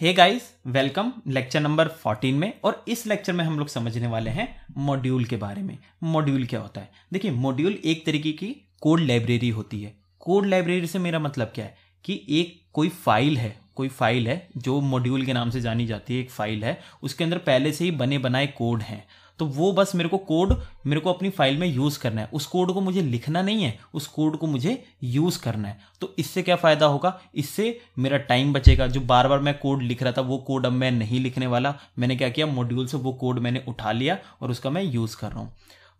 हे guys, welcome lecture number 14 में। और इस लेक्चर में हम लोग समझने वाले हैं मॉड्यूल के बारे में। मॉड्यूल क्या होता है? देखिए, मॉड्यूल एक तरीके की कोड लाइब्रेरी होती है। कोड लाइब्रेरी से मेरा मतलब क्या है कि एक कोई फाइल है जो मॉड्यूल के नाम से जानी जाती है। एक फाइल है, उसके अंदर पहले से ही बने बनाए कोड हैं। तो वो बस मेरे को अपनी फाइल में यूज़ करना है। उस कोड को मुझे लिखना नहीं है, उस कोड को मुझे यूज़ करना है। तो इससे क्या फ़ायदा होगा? इससे मेरा टाइम बचेगा। जो बार बार मैं कोड लिख रहा था, वो कोड अब मैं नहीं लिखने वाला। मैंने क्या किया, मॉड्यूल से वो कोड मैंने उठा लिया और उसका मैं यूज़ कर रहा हूँ।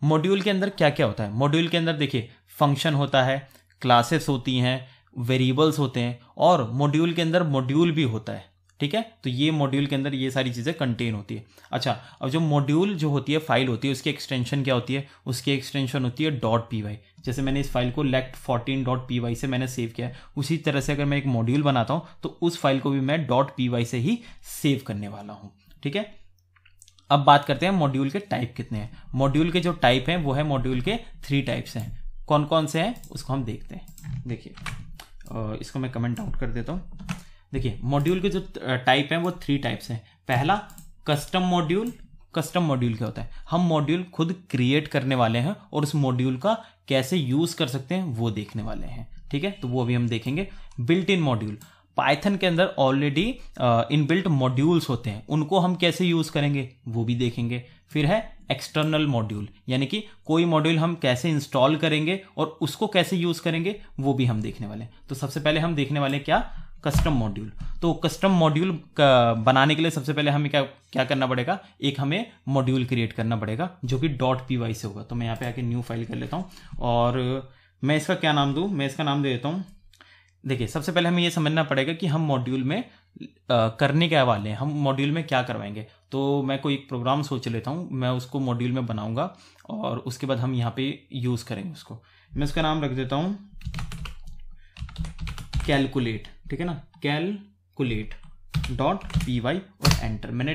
मॉड्यूल के अंदर क्या क्या होता है? मॉड्यूल के अंदर देखिए, फंक्शन होता है, क्लासेस होती हैं, वेरिएबल्स होते हैं, और मॉड्यूल के अंदर मॉड्यूल भी होता है। ठीक है, तो ये मॉड्यूल के अंदर ये सारी चीज़ें कंटेन होती है। अच्छा, अब जो मॉड्यूल जो होती है, फाइल होती है, उसकी एक्सटेंशन क्या होती है? उसकी एक्सटेंशन होती है .py। जैसे मैंने इस फाइल को Lect14.py से मैंने सेव किया है, उसी तरह से अगर मैं एक मॉड्यूल बनाता हूँ तो उस फाइल को भी मैं .py से ही सेव करने वाला हूँ। ठीक है, अब बात करते हैं मॉड्यूल के टाइप कितने हैं। मॉड्यूल के जो टाइप हैं वो है, मॉड्यूल के 3 टाइप्स हैं। कौन कौन से हैं उसको हम देखते हैं। देखिए, इसको मैं कमेंट आउट कर देता हूँ। देखिए, मॉड्यूल के जो टाइप हैं वो 3 टाइप्स हैं। पहला, कस्टम मॉड्यूल। कस्टम मॉड्यूल क्या होता है? हम मॉड्यूल खुद क्रिएट करने वाले हैं और उस मॉड्यूल का कैसे यूज़ कर सकते हैं वो देखने वाले हैं। ठीक है, तो वो अभी हम देखेंगे। बिल्ट इन मॉड्यूल, पाइथन के अंदर ऑलरेडी इनबिल्ट मॉड्यूल्स होते हैं, उनको हम कैसे यूज़ करेंगे वो भी देखेंगे। फिर है एक्सटर्नल मॉड्यूल, यानी कि कोई मॉड्यूल हम कैसे इंस्टॉल करेंगे और उसको कैसे यूज़ करेंगे वो भी हम देखने वाले हैं। तो सबसे पहले हम देखने वाले हैं क्या, कस्टम मॉड्यूल। तो कस्टम मॉड्यूल बनाने के लिए सबसे पहले हमें क्या करना पड़ेगा? एक हमें मॉड्यूल क्रिएट करना पड़ेगा जो कि .py से होगा। तो मैं यहाँ पे आके न्यू फाइल कर लेता हूँ और मैं इसका क्या नाम दूँ? मैं इसका नाम दे देता हूँ। देखिए, सबसे पहले हमें ये समझना पड़ेगा कि हम मॉड्यूल में करने के वाले हैं, हम मॉड्यूल में क्या करवाएंगे। तो मैं कोई एक प्रोग्राम सोच लेता हूँ, मैं उसको मॉड्यूल में बनाऊँगा और उसके बाद हम यहाँ पर यूज़ करेंगे उसको। मैं उसका नाम रख देता हूँ कैलकुलेट। ठीक है ना, calculate.py और एंटर। मैंने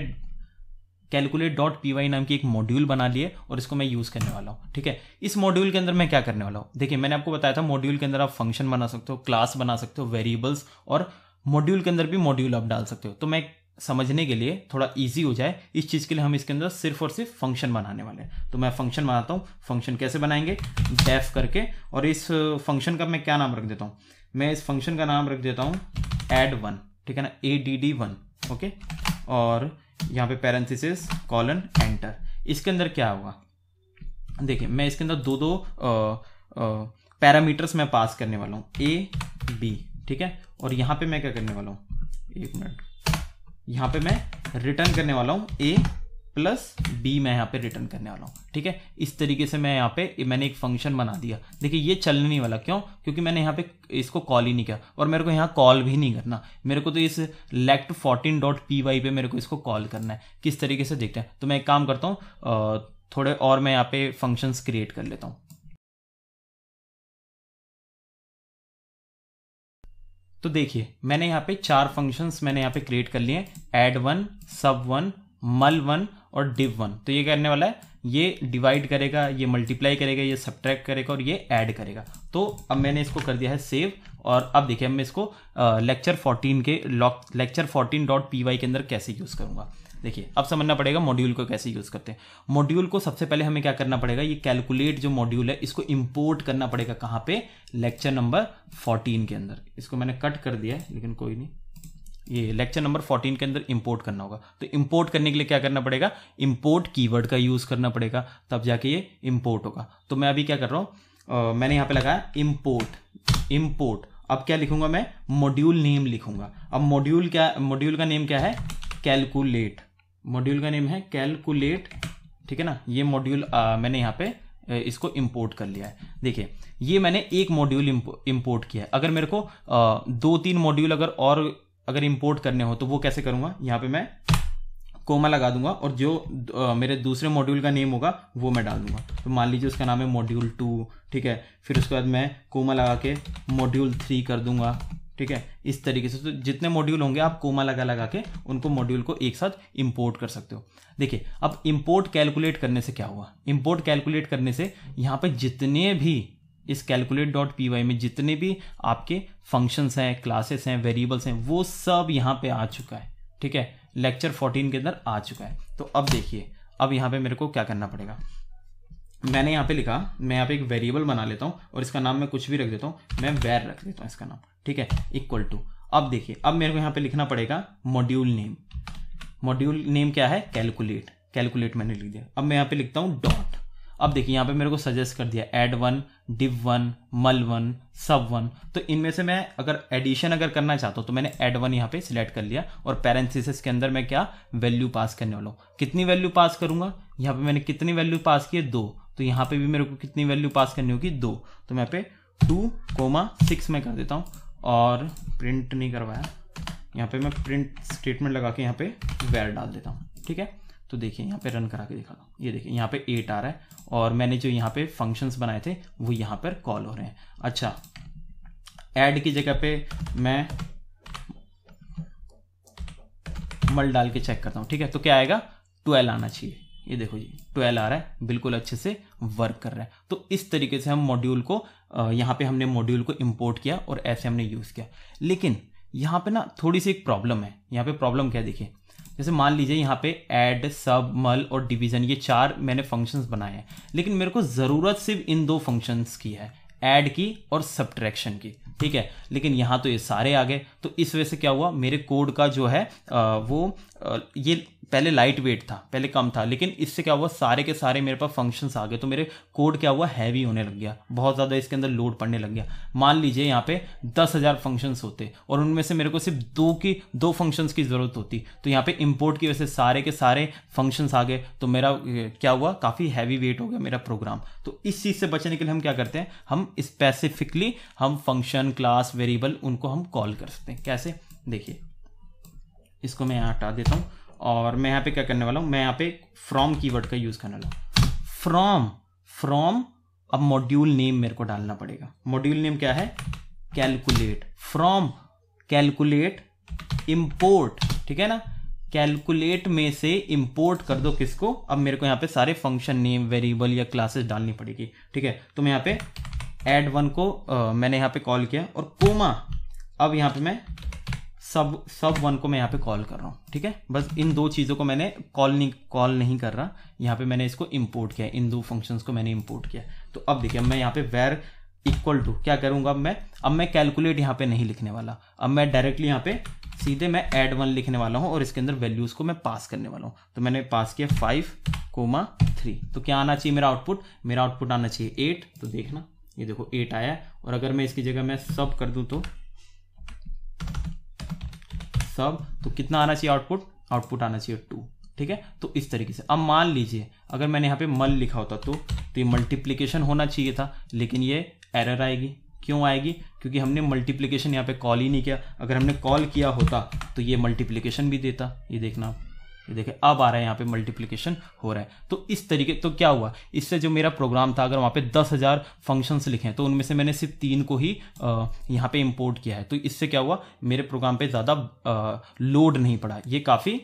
calculate.py नाम की एक मॉड्यूल बना लिए और इसको मैं यूज़ करने वाला हूँ। ठीक है, इस मॉड्यूल के अंदर मैं क्या करने वाला हूँ? देखिए, मैंने आपको बताया था मॉड्यूल के अंदर आप फंक्शन बना सकते हो, क्लास बना सकते हो, वेरिएबल्स, और मॉड्यूल के अंदर भी मॉड्यूल आप डाल सकते हो। तो मैं समझने के लिए थोड़ा ईजी हो जाए इस चीज़ के लिए हम इसके अंदर सिर्फ और सिर्फ फंक्शन बनाने वाले हैं। तो मैं फंक्शन बनाता हूँ। फंक्शन कैसे बनाएंगे? डेफ करके, और इस फंक्शन का मैं क्या नाम रख देता हूँ? मैं इस फंक्शन का नाम रख देता हूँ add1। ठीक है ना, add1। ओके, और यहाँ पे पैरेंथेसिस कॉलन एंटर। इसके अंदर क्या होगा? देखिए, मैं इसके अंदर दो पैरामीटर्स मैं पास करने वाला हूँ, a b। ठीक है, और यहाँ पे मैं क्या करने वाला हूँ, एक मिनट, यहाँ पे मैं रिटर्न करने वाला हूँ a + b। मैं यहाँ पे रिटर्न करने वाला हूँ। ठीक है, इस तरीके से मैं यहाँ पे मैंने एक फंक्शन बना दिया। देखिए, ये चलने नहीं वाला, क्यों? क्योंकि मैंने यहाँ पे इसको कॉल ही नहीं किया और मेरे को यहाँ कॉल भी नहीं करना। मेरे को तो इस Lect14.py पे मेरे को इसको कॉल करना है। किस तरीके से देखते हैं? तो मैं एक काम करता हूँ, थोड़े और मैं यहाँ पे फंक्शंस क्रिएट कर लेता हूँ। तो देखिए, मैंने यहाँ पे 4 फंक्शंस मैंने यहाँ पे क्रिएट कर लिए हैं, add1, sub1, mul1 और div1। तो ये करने वाला है, ये डिवाइड करेगा, ये मल्टीप्लाई करेगा, ये सब्ट्रैक्ट करेगा और ये ऐड करेगा। तो अब मैंने इसको कर दिया है सेव, और अब देखिए मैं इसको Lect14.py के अंदर कैसे यूज़ करूँगा। देखिए, अब समझना पड़ेगा मॉड्यूल को कैसे यूज़ करते हैं। मॉड्यूल को सबसे पहले हमें क्या करना पड़ेगा, ये कैलकुलेट जो मॉड्यूल है इसको इंपोर्ट करना पड़ेगा। कहाँ पे? लेक्चर नंबर 14 के अंदर। इसको मैंने कट कर दिया है, लेकिन कोई नहीं, ये लेक्चर नंबर 14 के अंदर इंपोर्ट करना होगा। तो इंपोर्ट करने के लिए क्या करना पड़ेगा, इंपोर्ट कीवर्ड का यूज़ करना पड़ेगा, तब जाके ये इंपोर्ट होगा। तो मैं अभी क्या कर रहा हूँ, मैंने यहाँ पर लगाया इंपोर्ट। अब क्या लिखूंगा मैं, मॉड्यूल नेम लिखूंगा। अब मॉड्यूल का नेम क्या है, कैलकुलेट। मॉड्यूल का नेम है कैलकुलेट। ठीक है ना, ये मॉड्यूल मैंने यहाँ पे इसको इंपोर्ट कर लिया है। देखिए, ये मैंने एक मॉड्यूल इंपोर्ट किया है। अगर मेरे को 2-3 मॉड्यूल अगर इंपोर्ट करने हो तो वो कैसे करूँगा, यहाँ पे मैं कोमा लगा दूंगा और जो मेरे दूसरे मॉड्यूल का नेम होगा वो मैं डाल दूंगा। तो मान लीजिए उसका नाम है मॉड्यूल 2। ठीक है, फिर उसके बाद मैं कोमा लगा के मॉड्यूल 3 कर दूंगा। ठीक है, इस तरीके से। तो जितने मॉड्यूल होंगे आप कोमा लगा के उनको, मॉड्यूल को एक साथ इंपोर्ट कर सकते हो। देखिए, अब इंपोर्ट कैलकुलेट करने से क्या हुआ, इंपोर्ट कैलकुलेट करने से यहाँ पे जितने भी इस calculate.py में जितने भी आपके फंक्शंस हैं, क्लासेस हैं, वेरिएबल्स हैं, वो सब यहाँ पे आ चुका है। ठीक है, लेक्चर 14 के अंदर आ चुका है। तो अब देखिए, अब यहाँ पे मेरे को क्या करना पड़ेगा। मैंने यहाँ पे लिखा, मैं यहाँ पे एक वेरिएबल बना लेता हूँ और इसका नाम मैं कुछ भी रख देता हूँ, मैं वेर रख देता हूँ इसका नाम, ठीक है, इक्वल टू। अब देखिए, अब मेरे को यहाँ पे लिखना पड़ेगा मॉड्यूल नेम। मॉड्यूल नेम क्या है? कैलकुलेट। कैलकुलेट मैंने लिख दिया। अब मैं यहाँ पे लिखता हूँ डॉट। अब देखिए यहाँ पे मेरे को सजेस्ट कर दिया add one, div one, mul one, sub one. तो इनमें से मैं अगर एडिशन अगर करना चाहता हूँ तो मैंने एड वन यहाँ पे सिलेक्ट कर लिया और पैरेंथेसिस के अंदर मैं क्या वैल्यू पास करने वाला हूँ। कितनी वैल्यू पास करूंगा? यहाँ पे मैंने कितनी वैल्यू पास की है? 2। तो यहाँ पे भी मेरे को कितनी वैल्यू पास करनी होगी? 2। तो मैं यहाँ पे 2,6 में कर देता हूँ और प्रिंट नहीं करवाया, यहाँ पे मैं प्रिंट स्टेटमेंट लगा के यहाँ पे वेर डाल देता हूँ, ठीक है। तो देखिए यहाँ पे रन करा के दिखा दो, ये देखिए यहाँ पे 8 आ रहा है और मैंने जो यहाँ पे फंक्शंस बनाए थे वो यहाँ पर कॉल हो रहे हैं। अच्छा, ऐड की जगह पे मैं मल डाल के चेक करता हूँ, ठीक है। तो क्या आएगा? 12 आना चाहिए। ये देखो जी 12 आ रहा है, बिल्कुल अच्छे से वर्क कर रहा है। तो इस तरीके से हम मॉड्यूल को, यहाँ पे हमने मॉड्यूल को इम्पोर्ट किया और ऐसे हमने यूज़ किया। लेकिन यहाँ पे ना थोड़ी सी एक प्रॉब्लम है। यहाँ पे प्रॉब्लम क्या है? देखिए जैसे मान लीजिए यहाँ पे ऐड, सब, मल और डिवीज़न, ये 4 मैंने फंक्शंस बनाए हैं, लेकिन मेरे को ज़रूरत सिर्फ इन 2 फंक्शंस की है, ऐड की और सब्ट्रैक्शन की, ठीक है। लेकिन यहाँ तो ये सारे आ गए। तो इस वजह से क्या हुआ, मेरे कोड का जो है ये पहले लाइट वेट था, पहले कम था, लेकिन इससे क्या हुआ, सारे के सारे मेरे पास फंक्शंस आ गए। तो मेरे कोड क्या हुआ, हैवी होने लग गया, बहुत ज़्यादा इसके अंदर लोड पड़ने लग गया। मान लीजिए यहाँ पे 10,000 फंक्शंस होते और उनमें से मेरे को सिर्फ 2 फंक्शंस की ज़रूरत होती। तो यहाँ पे इम्पोर्ट की वजह से सारे के सारे फंक्शंस आ गए। तो मेरा क्या हुआ, काफ़ी हैवी वेट हो गया मेरा प्रोग्राम। तो इस चीज़ से बचने के लिए हम क्या करते हैं, हम स्पेसिफिकली हम फंक्शन, क्लास, वेरिएबल, उनको हम कॉल कर सकते हैं। कैसे? देखिए इसको मैं यहाँ हटा देता हूँ और मैं यहाँ पे क्या करने वाला हूँ, मैं यहाँ पे फ्रॉम कीवर्ड का यूज़ करने वाला हूँ। फ्रॉम अब मॉड्यूल नेम मेरे को डालना पड़ेगा। मॉड्यूल नेम क्या है? कैलकुलेट। फ्रॉम कैलकुलेट इंपोर्ट, ठीक है ना, कैलकुलेट में से इंपोर्ट कर दो किसको। अब मेरे को यहाँ पे सारे फंक्शन नेम, वेरिएबल या क्लासेस डालनी पड़ेगी, ठीक है। तो मैं यहाँ पे एड वन को मैंने यहाँ पे कॉल किया और कोमा, अब यहाँ पे मैं सब वन को मैं यहाँ पे कॉल कर रहा हूँ, ठीक है। बस इन 2 चीज़ों को मैंने कॉल नहीं कर रहा, यहाँ पे मैंने इसको इंपोर्ट किया, इन 2 फंक्शंस को मैंने इंपोर्ट किया। तो अब देखिए मैं यहाँ पे वेर इक्वल टू क्या करूँगा, अब मैं कैलकुलेट यहाँ पे नहीं लिखने वाला, अब मैं डायरेक्टली यहाँ पे सीधे मैं एड वन लिखने वाला हूँ और इसके अंदर वैल्यूज़ को मैं पास करने वाला हूँ। तो मैंने पास किया 5,3। तो क्या आना चाहिए मेरा आउटपुट? मेरा आउटपुट आना चाहिए 8। तो देखना ये देखो 8 आया है। और अगर मैं इसकी जगह मैं सब कर दूँ तो सब, तो कितना आना चाहिए आउटपुट? आउटपुट आना चाहिए 2, ठीक है। तो इस तरीके से अब मान लीजिए अगर मैंने यहाँ पे मल लिखा होता तो ये मल्टीप्लिकेशन होना चाहिए था, लेकिन ये एरर आएगी। क्यों आएगी? क्योंकि हमने मल्टीप्लिकेशन यहाँ पे कॉल ही नहीं किया। अगर हमने कॉल किया होता तो ये मल्टीप्लिकेशन भी देता। ये देखना, ये देखिए अब आ रहा है, यहाँ पे मल्टीप्लिकेशन हो रहा है। तो इस तरीके, तो क्या हुआ, इससे जो मेरा प्रोग्राम था, अगर वहाँ पे 10,000 फंक्शंस लिखे हैं तो उनमें से मैंने सिर्फ 3 को ही यहाँ पे इंपोर्ट किया है। तो इससे क्या हुआ, मेरे प्रोग्राम पे ज़्यादा लोड नहीं पड़ा, ये काफ़ी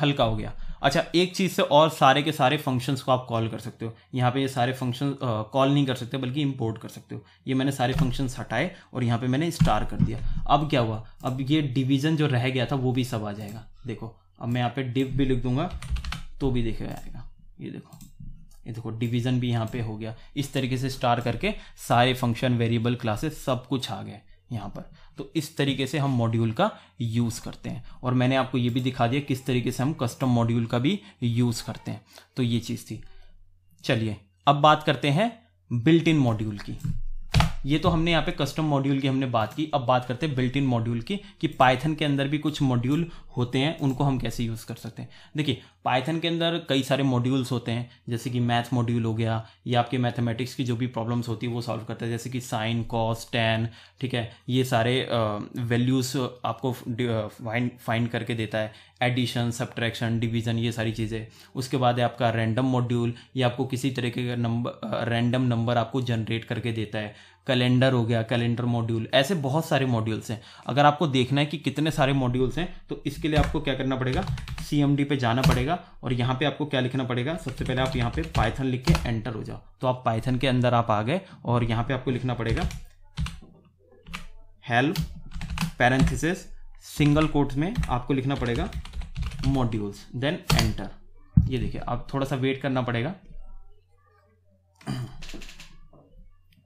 हल्का हो गया। अच्छा, एक चीज़ से और, सारे के सारे फंक्शंस को आप कॉल कर सकते हो। यहाँ पे ये सारे फंक्शन कॉल नहीं कर सकते बल्कि इंपोर्ट कर सकते हो। ये मैंने सारे फंक्शंस हटाए और यहाँ पे मैंने स्टार कर दिया। अब क्या हुआ, अब ये डिवीज़न जो रह गया था वो भी सब आ जाएगा। देखो अब मैं यहाँ पे डिव भी लिख दूंगा तो भी देखा जाएगा। ये देखो डिवीज़न भी यहाँ पे हो गया। इस तरीके से स्टार करके सारे फंक्शन, वेरिएबल, क्लासेस सब कुछ आ गए यहाँ पर। तो इस तरीके से हम मॉड्यूल का यूज़ करते हैं और मैंने आपको ये भी दिखा दिया किस तरीके से हम कस्टम मॉड्यूल का भी यूज़ करते हैं। तो ये चीज़ थी। चलिए अब बात करते हैं बिल्ट इन मॉड्यूल की। ये तो हमने यहाँ पे कस्टम मॉड्यूल की हमने बात की, अब बात करते हैं बिल्ट इन मॉड्यूल की कि पाइथन के अंदर भी कुछ मॉड्यूल होते हैं, उनको हम कैसे यूज़ कर सकते हैं। देखिए पाइथन के अंदर कई सारे मॉड्यूल्स होते हैं, जैसे कि मैथ मॉड्यूल हो गया, या आपके मैथमेटिक्स की जो भी प्रॉब्लम्स होती है वो सॉल्व करता है, जैसे कि साइन, कॉस, टैन, ठीक है। ये सारे वैल्यूज़ आपको फाइंड करके देता है, एडिशन, सब्ट्रैक्शन, डिवीज़न, ये सारी चीज़ें। उसके बाद है आपका रैंडम मॉड्यूल, ये आपको किसी तरीके का नंबर, रैंडम नंबर आपको जनरेट करके देता है। कैलेंडर हो गया, कैलेंडर मॉड्यूल। ऐसे बहुत सारे मॉड्यूल्स हैं। अगर आपको देखना है कि कितने सारे मॉड्यूल्स हैं तो इसके लिए आपको क्या करना पड़ेगा, CMD पे जाना पड़ेगा और यहाँ पे आपको क्या लिखना पड़ेगा, सबसे पहले आप यहाँ पे पाइथन लिख के एंटर हो जाओ। तो आप पाइथन के अंदर आप आ गए और यहाँ पे आपको लिखना पड़ेगा हेल्प पैरेंथेसिस सिंगल कोट्स में आपको लिखना पड़ेगा मॉड्यूल्स, देन एंटर। ये देखिए, अब थोड़ा सा वेट करना पड़ेगा,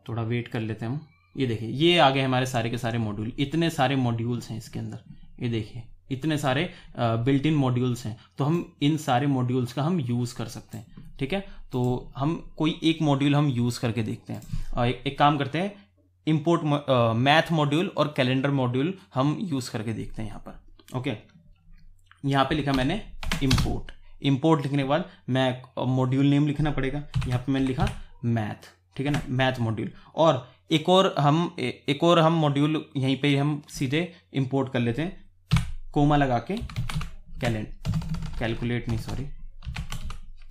थोड़ा वेट कर लेते हैं हम। ये देखिए, ये आ गए हमारे सारे के सारे मॉड्यूल। इतने सारे मॉड्यूल्स हैं इसके अंदर, ये देखिए इतने सारे बिल्ट इन मॉड्यूल्स हैं। तो हम इन सारे मॉड्यूल्स का हम यूज़ कर सकते हैं, ठीक है। तो हम कोई एक मॉड्यूल हम यूज़ करके देखते हैं। एक काम करते हैं, इंपोर्ट मैथ मॉड्यूल और कैलेंडर मॉड्यूल हम यूज़ करके देखते हैं यहाँ पर। ओके, यहाँ पे लिखा मैंने इंपोर्ट। इंपोर्ट लिखने के बाद मैं मॉड्यूल नेम लिखना पड़ेगा, यहाँ पे मैंने लिखा मैथ, ठीक है ना, मैथ मॉड्यूल। और एक और हम मॉड्यूल यहीं पे हम सीधे इंपोर्ट कर लेते हैं, कोमा लगा के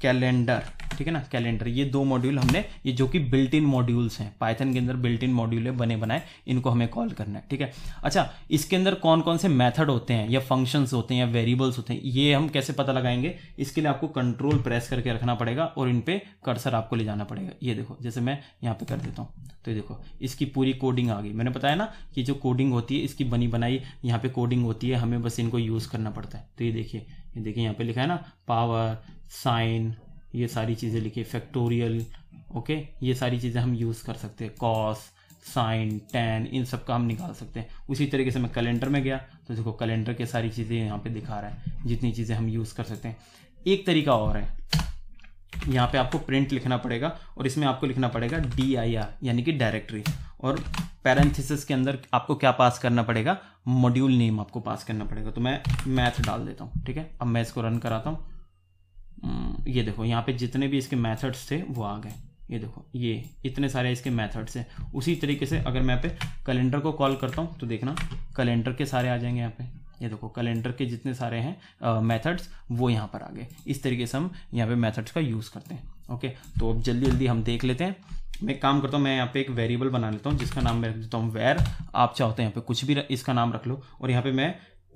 कैलेंडर, ठीक है ना, कैलेंडर। ये दो मॉड्यूल हमने, ये जो कि बिल्ट इन मॉड्यूल्स हैं, पाइथन के अंदर बिल्ट इन मॉड्यूल है बने बनाए, इनको हमें कॉल करना है, ठीक है। अच्छा, इसके अंदर कौन कौन से मेथड होते हैं या फंक्शंस होते हैं या वेरिएबल्स होते हैं, ये हम कैसे पता लगाएंगे? इसके लिए आपको कंट्रोल प्रेस करके रखना पड़ेगा और इन पर कर्सर आपको ले जाना पड़ेगा। ये देखो, जैसे मैं यहाँ पे कर देता हूँ तो ये देखो इसकी पूरी कोडिंग आ गई। मैंने बताया ना कि जो कोडिंग होती है इसकी बनी बनाई यहाँ पे कोडिंग होती है, हमें बस इनको यूज़ करना पड़ता है। तो ये देखिए यहाँ पे लिखा है ना, पावर, साइन, ये सारी चीज़ें लिखी, फैक्टोरियल, ओके, ये सारी चीज़ें हम यूज़ कर सकते हैं। कॉस, साइन, टेन, इन सब का हम निकाल सकते हैं। उसी तरीके से मैं कैलेंडर में गया तो देखो कैलेंडर के सारी चीज़ें यहाँ पे दिखा रहा है, जितनी चीज़ें हम यूज़ कर सकते हैं। एक तरीका और है, यहाँ पे आपको प्रिंट लिखना पड़ेगा और इसमें आपको लिखना पड़ेगा dir यानी कि डायरेक्टरी, और पैरेंथिसिस के अंदर आपको क्या पास करना पड़ेगा? मॉड्यूल नेम आपको पास करना पड़ेगा। तो मैं मैथ डाल देता हूँ, ठीक है। अब मैं इसको रन कराता हूँ। ये देखो यहाँ पे जितने भी इसके मेथड्स थे वो आ गए। ये देखो, ये इतने सारे इसके मेथड्स हैं। उसी तरीके से अगर मैं पे कैलेंडर को कॉल करता हूँ तो देखना कैलेंडर के सारे आ जाएंगे यहाँ पे। ये देखो कैलेंडर के जितने सारे हैं मेथड्स वो यहाँ पर आ गए। इस तरीके से हम यहाँ पे मेथड्स का यूज़ करते हैं। ओके, तो अब जल्दी जल्दी हम देख लेते हैं। मैं काम करता हूँ, मैं यहाँ पे एक वेरिएबल बना लेता हूँ जिसका नाम मैं रख देता हूँ वेर। आप चाहते हैं यहाँ पे कुछ भी इसका नाम रख लो। और यहाँ पे मैं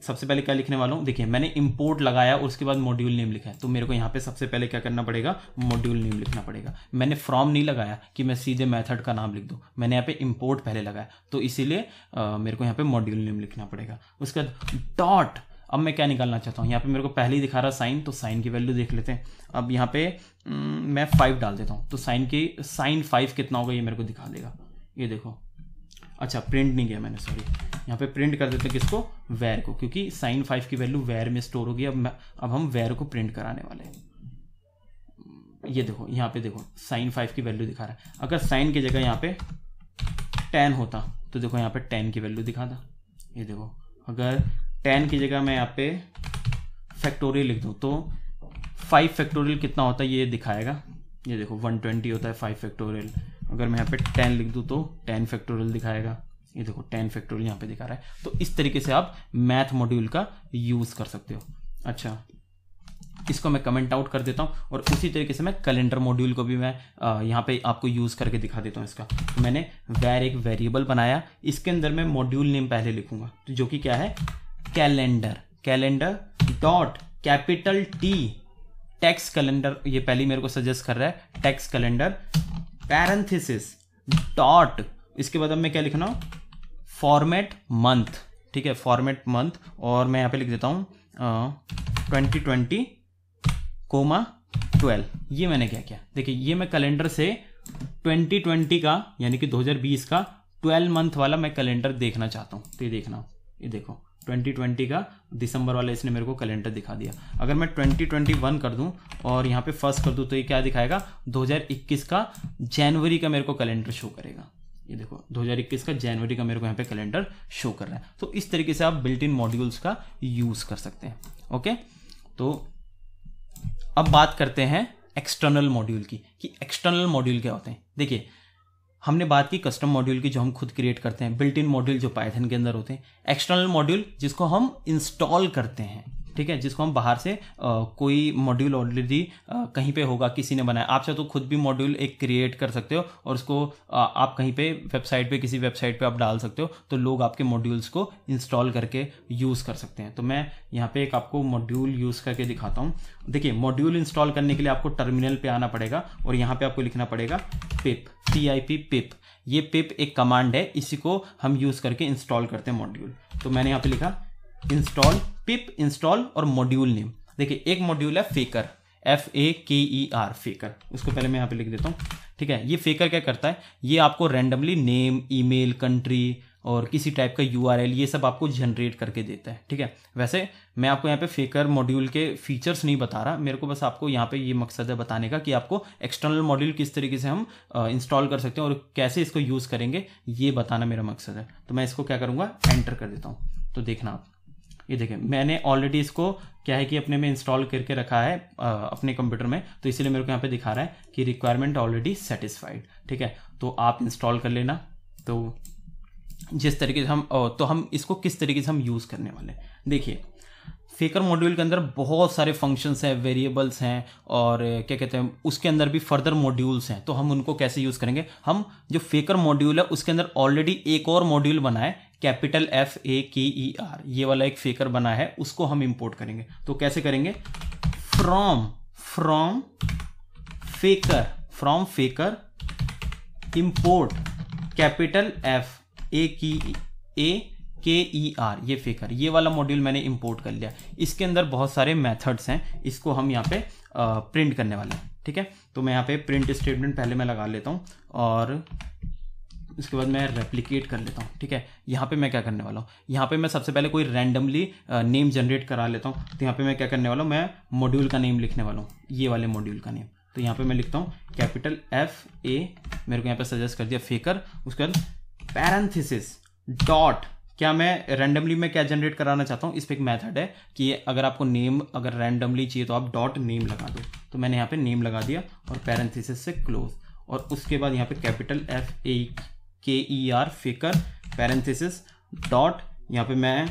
सबसे पहले क्या लिखने वाला हूँ, देखिए मैंने इंपोर्ट लगाया और उसके बाद मॉड्यूल नेम लिखा है। तो मेरे को यहाँ पे सबसे पहले क्या करना पड़ेगा? मॉड्यूल नेम लिखना पड़ेगा। मैंने फ्रॉम नहीं लगाया कि मैं सीधे मेथड का नाम लिख दूँ, मैंने यहाँ पे इंपोर्ट पहले लगाया, तो इसीलिए मेरे को यहाँ पे मॉड्यूल नेम लिखना पड़ेगा। उसके बाद डॉट। अब मैं क्या निकालना चाहता हूँ, यहाँ पे मेरे को पहले ही दिखा रहा साइन, तो साइन की वैल्यू देख लेते हैं। अब यहाँ पे मैं 5 डाल देता हूँ तो साइन 5 कितना होगा ये मेरे को दिखा देगा। ये देखो, अच्छा प्रिंट नहीं किया मैंने, सॉरी, यहाँ पे प्रिंट कर देते हैं किसको? वेर को, क्योंकि sin 5 की वैल्यू वेर में स्टोर होगी। अब हम वेर को प्रिंट कराने वाले हैं। ये देखो यहाँ पे देखो sin 5 की वैल्यू दिखा रहा है। अगर sin की जगह यहाँ पे 10 होता तो देखो यहाँ पे 10 की वैल्यू दिखा था। ये देखो, अगर 10 की जगह मैं यहाँ पे फैक्टोरियल लिख दूँ तो 5 फैक्टोरियल कितना होता है ये दिखाएगा। ये देखो 120 होता है 5 फैक्टोरियल। अगर मैं यहाँ पे 10 लिख दूँ तो 10 फैक्टोरियल दिखाएगा। ये देखो 10 फैक्टोरियल यहाँ पे दिखा रहा है। तो इस तरीके से आप मैथ मॉड्यूल का यूज़ कर सकते हो। अच्छा, इसको मैं कमेंट आउट कर देता हूँ और उसी तरीके से मैं कैलेंडर मॉड्यूल को भी मैं यहाँ पे आपको यूज़ करके दिखा देता हूँ। इसका मैंने वेर एक वेरिएबल बनाया, इसके अंदर मैं मॉड्यूल नेम पहले लिखूँगा जो कि क्या है? Calendar. Calendar dot capital T text calendar, ये पहले मेरे को सजेस्ट कर रहा है टैक्स कैलेंडर, पैरेंथिसिस डॉट, इसके बाद अब मैं क्या लिखना हूँ? फॉर्मेट मंथ, ठीक है, फॉर्मेट मंथ। और मैं यहाँ पे लिख देता हूँ 2020, 12। ये मैंने क्या किया, देखिए ये मैं कैलेंडर से 2020 का यानी कि 2020 का 12 मंथ वाला मैं कैलेंडर देखना चाहता हूँ। तो ये देखना, ये देखो 2020 का दिसंबर वाला इसने मेरे को कैलेंडर दिखा दिया। अगर मैं 2021 कर दूं और यहाँ पे फर्स्ट कर दूं तो ये क्या दिखाएगा? 2021 का जनवरी का मेरे को कैलेंडर शो करेगा। ये देखो 2021 का जनवरी का मेरे को यहाँ पे कैलेंडर शो कर रहा है। तो इस तरीके से आप बिल्ट इन मॉड्यूल्स का यूज़ कर सकते हैं। ओके, तो अब बात करते हैं एक्सटर्नल मॉड्यूल की, कि एक्सटर्नल मॉड्यूल क्या होते हैं। देखिए हमने बात की कस्टम मॉड्यूल की जो हम खुद क्रिएट करते हैं, बिल्ट इन मॉड्यूल जो पाइथन के अंदर होते हैं, एक्सटर्नल मॉड्यूल जिसको हम इंस्टॉल करते हैं, ठीक है, जिसको हम बाहर से कोई मॉड्यूल ऑलरेडी कहीं पे होगा किसी ने बनाया। आप चाहे तो खुद भी मॉड्यूल एक क्रिएट कर सकते हो और उसको आप कहीं पे वेबसाइट पे, किसी वेबसाइट पे आप डाल सकते हो, तो लोग आपके मॉड्यूल्स को इंस्टॉल करके यूज़ कर सकते हैं। तो मैं यहाँ पे एक आपको मॉड्यूल यूज़ करके दिखाता हूँ। देखिए मॉड्यूल इंस्टॉल करने के लिए आपको टर्मिनल पर आना पड़ेगा और यहाँ पर आपको लिखना पड़ेगा पिप, pip, पिप। ये पिप एक कमांड है, इसी को हम यूज़ करके इंस्टॉल करते हैं मॉड्यूल। तो मैंने यहाँ पर लिखा इंस्टॉल पिप इंस्टॉल और मॉड्यूल नेम। देखिए एक मॉड्यूल है फेकर, FAKER फेकर, उसको पहले मैं यहाँ पे लिख देता हूँ। ठीक है, ये फेकर क्या करता है, ये आपको रैंडमली नेम, ईमेल, कंट्री और किसी टाइप का URL ये सब आपको जनरेट करके देता है। ठीक है, वैसे मैं आपको यहाँ पे फेकर मॉड्यूल के फीचर्स नहीं बता रहा, मेरे को बस आपको यहाँ पे ये मकसद है बताने का कि आपको एक्सटर्नल मॉड्यूल किस तरीके से हम इंस्टॉल कर सकते हैं और कैसे इसको यूज़ करेंगे ये बताना मेरा मकसद है। तो मैं इसको क्या करूँगा, एंटर कर देता हूँ। तो देखना आप, ये देखें मैंने ऑलरेडी इसको क्या है कि अपने में इंस्टॉल करके रखा है अपने कंप्यूटर में, तो इसीलिए मेरे को यहाँ पे दिखा रहा है कि रिक्वायरमेंट ऑलरेडी सेटिस्फाइड। ठीक है, तो आप इंस्टॉल कर लेना। तो जिस तरीके से हम इसको किस तरीके से हम यूज़ करने वाले हैं, देखिए फेकर मॉड्यूल के अंदर बहुत सारे फंक्शंस हैं, वेरिएबल्स हैं और क्या कहते हैं उसके अंदर भी फर्दर मॉड्यूल्स हैं। तो हम उनको कैसे यूज़ करेंगे, हम जो फेकर मॉड्यूल है उसके अंदर ऑलरेडी एक और मॉड्यूल बना है कैपिटल FAKER, ये वाला एक फेकर बना है, उसको हम इंपोर्ट करेंगे। तो कैसे करेंगे, from Faker import capital FAKER, ये फेकर ये वाला मॉड्यूल मैंने इंपोर्ट कर लिया। इसके अंदर बहुत सारे मेथड्स हैं, इसको हम यहाँ पे प्रिंट करने वाले हैं। ठीक है, तो मैं यहाँ पे प्रिंट स्टेटमेंट पहले मैं लगा लेता हूँ और उसके बाद मैं रेप्लिकेट कर लेता हूँ। ठीक है, यहाँ पे मैं क्या करने वाला हूँ, यहाँ पे मैं सबसे पहले कोई रैंडमली नेम जनरेट करा लेता हूँ। तो यहाँ पे मैं क्या करने वाला हूँ, मैं मॉड्यूल का नेम लिखने वाला हूँ, ये वाले मॉड्यूल का नेम। तो यहाँ पे मैं लिखता हूँ कैपिटल FA, मेरे को यहाँ पे सजेस्ट कर दिया फेकर, उसके बाद पैरेंथेसिस डॉट, क्या मैं रैंडमली मैं क्या जनरेट कराना चाहता हूँ, इस पर एक मैथड है कि अगर आपको नेम अगर रैंडमली चाहिए तो आप डॉट नेम लगा दो। तो मैंने यहाँ पे नेम लगा दिया और पैरेंथेसिस से क्लोज, और उसके बाद यहाँ पे capital FAKER Faker parenthesis dot, यहाँ पे मैं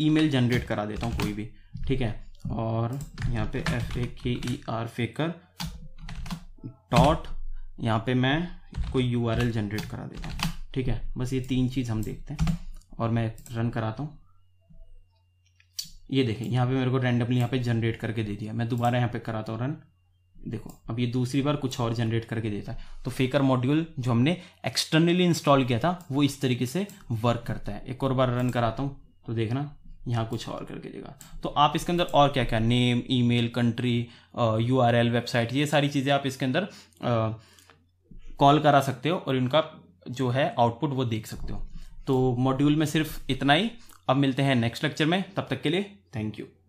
ईमेल जनरेट करा देता हूँ कोई भी। ठीक है, और यहाँ पे FAKER फेकर डॉट, यहाँ पे मैं कोई URL जनरेट करा देता हूँ। ठीक है, बस ये तीन चीज़ हम देखते हैं और मैं रन कराता हूँ। ये देखें यहाँ पे मेरे को रैंडमली यहाँ पे जनरेट करके दे दिया। मैं दोबारा यहाँ पे कराता हूँ रन, देखो अब ये दूसरी बार कुछ और जनरेट करके देता है। तो फेकर मॉड्यूल जो हमने एक्सटर्नली इंस्टॉल किया था वो इस तरीके से वर्क करता है। एक और बार रन कराता हूँ तो देखना यहाँ कुछ और करके देगा। तो आप इसके अंदर और क्या क्या name, email, country, URL, website, ये सारी चीज़ें आप इसके अंदर कॉल करा सकते हो और इनका जो है आउटपुट वो देख सकते हो। तो मॉड्यूल में सिर्फ इतना ही। अब मिलते हैं नेक्स्ट लेक्चर में, तब तक के लिए थैंक यू।